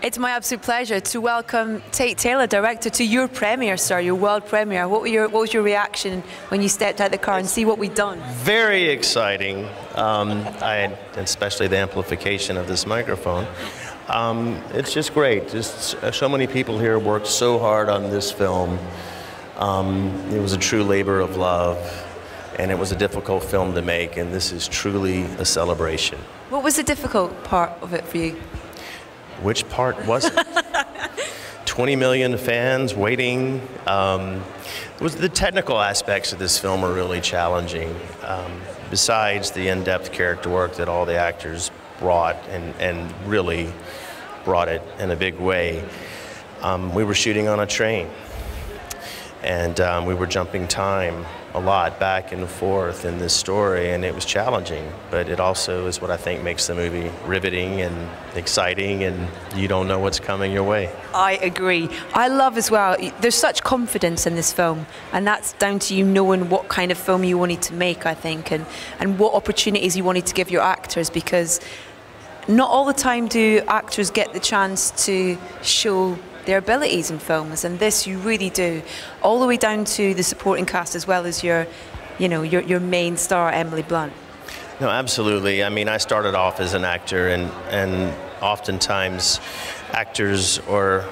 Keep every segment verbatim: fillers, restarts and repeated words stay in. It's my absolute pleasure to welcome Tate Taylor, director, to your premiere, sir, your world premiere. What, were your, what was your reaction when you stepped out the car and see what we'd done? Very exciting, um, I, especially the amplification of this microphone. Um, it's just great. Just so many people here worked so hard on this film. Um, it was a true labor of love. And it was a difficult film to make, and this is truly a celebration. What was the difficult part of it for you? Which part was it? twenty million fans waiting. Um, it was the technical aspects of this film are really challenging, um, besides the in-depth character work that all the actors brought and, and really brought it in a big way. Um, we were shooting on a train, and um, we were jumping time a lot back and forth in this story, and it was challenging, but it also is what I think makes the movie riveting and exciting, and you don't know what's coming your way. I agree. I love as well, there's such confidence in this film, and that's down to you knowing what kind of film you wanted to make, I think, and, and what opportunities you wanted to give your actors, because not all the time do actors get the chance to show their abilities in films, and this you really do, all the way down to the supporting cast as well as your, you know, your, your main star, Emily Blunt. No, absolutely. I mean, I started off as an actor, and and oftentimes actors are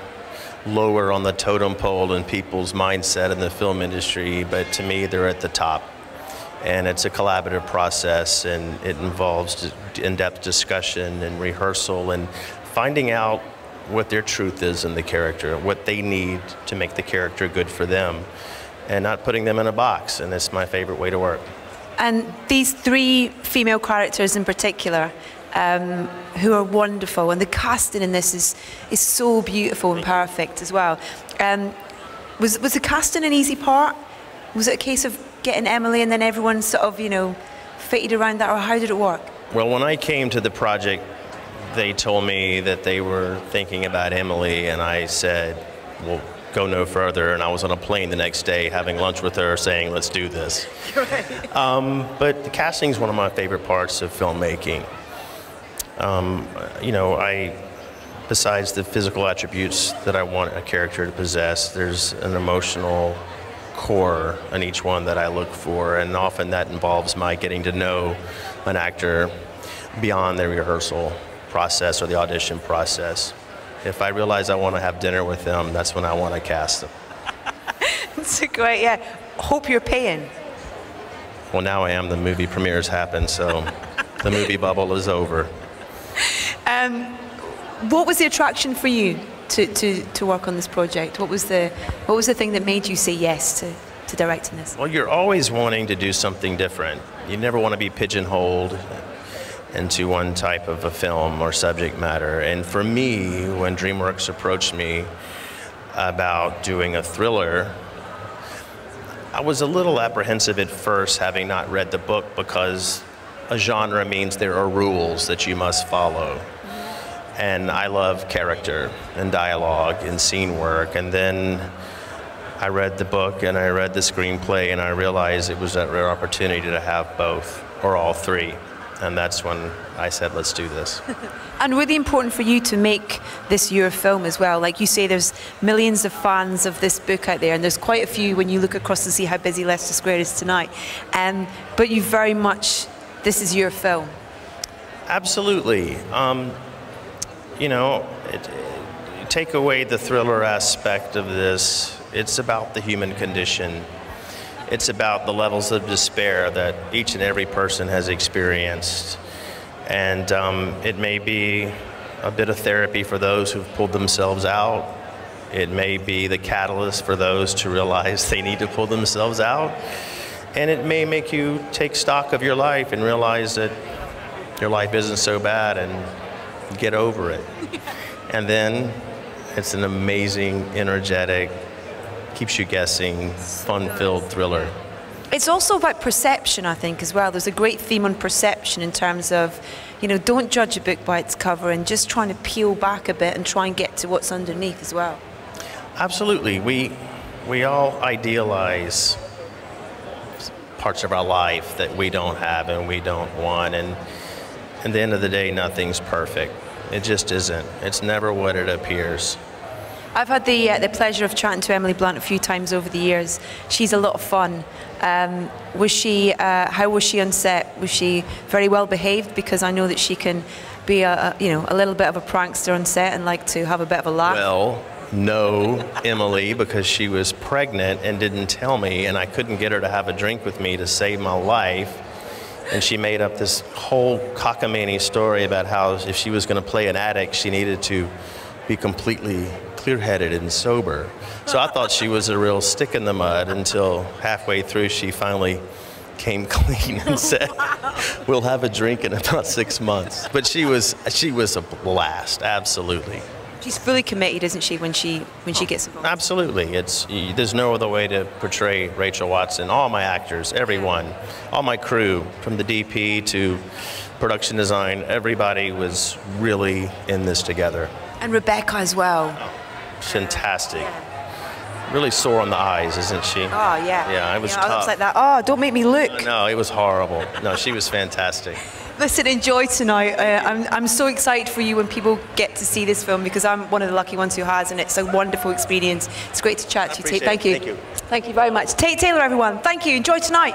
lower on the totem pole in people's mindset in the film industry, but to me they're at the top. And it's a collaborative process, and it involves in-depth discussion and rehearsal and finding out what their truth is in the character, what they need to make the character good for them, and not putting them in a box, and it's my favorite way to work. And these three female characters in particular, um, who are wonderful, and the casting in this is, is so beautiful and perfect as well. Um, was, was the casting an easy part? Was it a case of getting Emily and then everyone sort of, you know, fitted around that, or how did it work? Well, when I came to the project, they told me that they were thinking about Emily, and I said, well, go no further, and I was on a plane the next day having lunch with her saying, let's do this. Right. Um, but the casting is one of my favorite parts of filmmaking. Um, you know, I, besides the physical attributes that I want a character to possess, there's an emotional core in each one that I look for, and often that involves my getting to know an actor beyond their rehearsal process or the audition process. If I realize I want to have dinner with them, that's when I want to cast them. That's a great, yeah. Hope you're paying. Well, now I am. The movie premieres happen, so the movie bubble is over. Um, what was the attraction for you to, to, to work on this project? What was the, what was the thing that made you say yes to, to directing this? Well, you're always wanting to do something different. You never want to be pigeonholed into one type of a film or subject matter. And for me, when DreamWorks approached me about doing a thriller, I was a little apprehensive at first, having not read the book, because a genre means there are rules that you must follow. And I love character and dialogue and scene work. And then I read the book and I read the screenplay, and I realized it was a rare opportunity to have both or all three. And that's when I said, let's do this. And really important for you to make this your film as well. Like you say, there's millions of fans of this book out there, and there's quite a few when you look across to see how busy Leicester Square is tonight. Um, but you very much, this is your film. Absolutely. Um, you know, it, it, take away the thriller aspect of this. It's about the human condition. It's about the levels of despair that each and every person has experienced. And um, it may be a bit of therapy for those who've pulled themselves out. It may be the catalyst for those to realize they need to pull themselves out. And it may make you take stock of your life and realize that your life isn't so bad and get over it. And then it's an amazing, energetic, keeps you guessing, fun-filled thriller. It's also about perception, I think, as well. There's a great theme on perception in terms of, you know, don't judge a book by its cover, and just trying to peel back a bit and try and get to what's underneath as well. Absolutely. We, we all idealize parts of our life that we don't have and we don't want, and at the end of the day, nothing's perfect. It just isn't. It's never what it appears. I've had the, uh, the pleasure of chatting to Emily Blunt a few times over the years. She's a lot of fun. Um, was she, uh, how was she on set? Was she very well behaved? Because I know that she can be a, a, you know, a little bit of a prankster on set and like to have a bit of a laugh. Well, no, Emily, because she was pregnant and didn't tell me, and I couldn't get her to have a drink with me to save my life. And she made up this whole cockamamie story about how if she was going to play an addict, she needed to be completely clear-headed and sober. So I thought she was a real stick in the mud until halfway through she finally came clean and said, we'll have a drink in about six months. But she was, she was a blast, absolutely. She's fully committed, isn't she, when she, when she gets involved? Absolutely. It's, there's no other way to portray Rachel Watson. All my actors, everyone, all my crew, from the D P to production design, everybody was really in this together. And Rebecca as well. Oh, fantastic. Yeah. Really sore on the eyes, isn't she? Oh, yeah. Yeah, I was you know, tough. I was like that. Oh, don't make me look. No, no, it was horrible. No, she was fantastic. Listen, enjoy tonight. Uh, I'm, I'm so excited for you when people get to see this film, because I'm one of the lucky ones who has, and it's a wonderful experience. It's great to chat to you, Tate. Thank you. Thank you. Thank you very much. Tate Taylor, everyone. Thank you. Enjoy tonight.